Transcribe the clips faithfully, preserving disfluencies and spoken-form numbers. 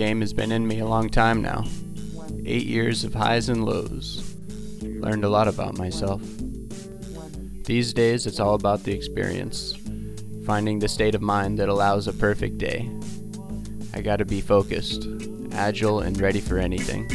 game has been in me a long time now. Eight years of highs and lows. Learned a lot about myself. These days, it's all about the experience. Finding the state of mind that allows a perfect day. I gotta be focused, agile, and ready for anything.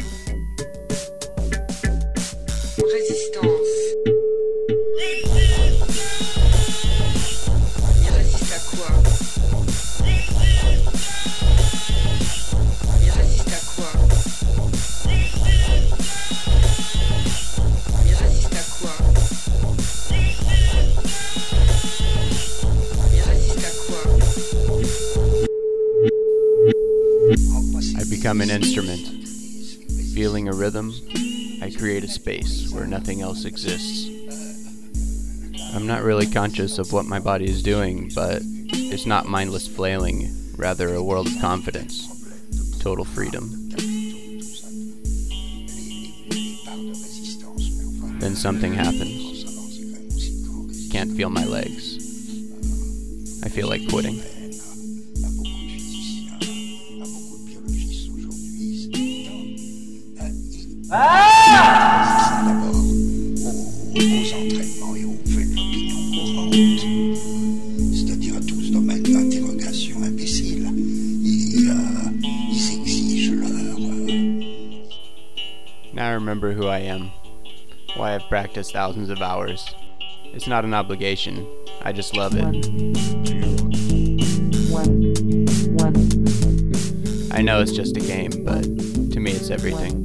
I'm an instrument. Feeling a rhythm, I create a space where nothing else exists. I'm not really conscious of what my body is doing, but it's not mindless flailing, rather a world of confidence, total freedom. Then something happens. Can't feel my legs. I feel like quitting. Ah! D'abord aux, aux entraînements et aux faits de l'opinion courante, c'est-à-dire à tout ce domaine d'interrogation imbécile. Ils, euh, ils exigent leur. Euh... Now I remember who I am, why I've practiced thousands of hours. It's not an obligation, I just love it. One. One. I know it's just a game, but to me it's everything.